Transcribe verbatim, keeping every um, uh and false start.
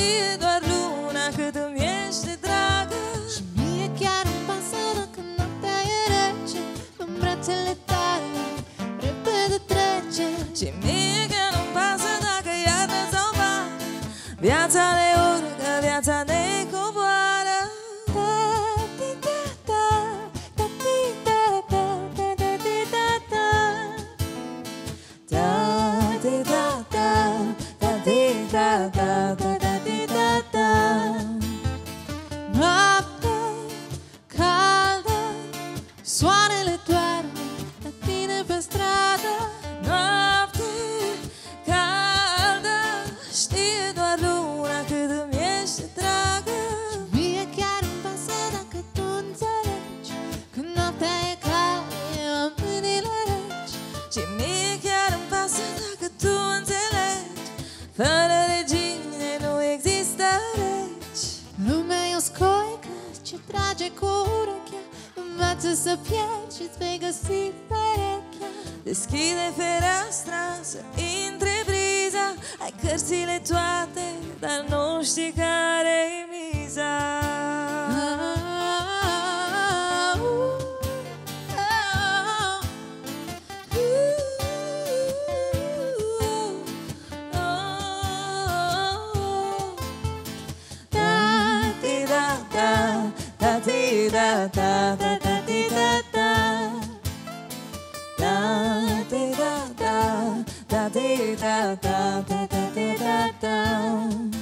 E doar luna cât îmi ești dragă. Și mie chiar îmi pasă când noaptea e rece. În brațele tale repede trece. Și mie că nu-mi pasă dacă iarnă sau vară. Viața ne urcă, viața ne coboară. Noapte caldă, soarele doarme la tine pe stradă. Noapte caldă, știe doar luna cât îmi ești dragă. Și mie chiar îmi pasă dacă tu înțelegi. Când noaptea e caldă, eu am mâinile reci. Și mie chiar îmi pasă dacă tu înțelegi. Fără regine nu există reci. Lumea e o scoică ce trage cu urechea. Învață să pierzi și-ți vei găsi perechea. Deschide fereastra să intre briza. Ai cărțile toate, dar nu știi care-i miza. Da da da da da da da da da da da da da da da da da da.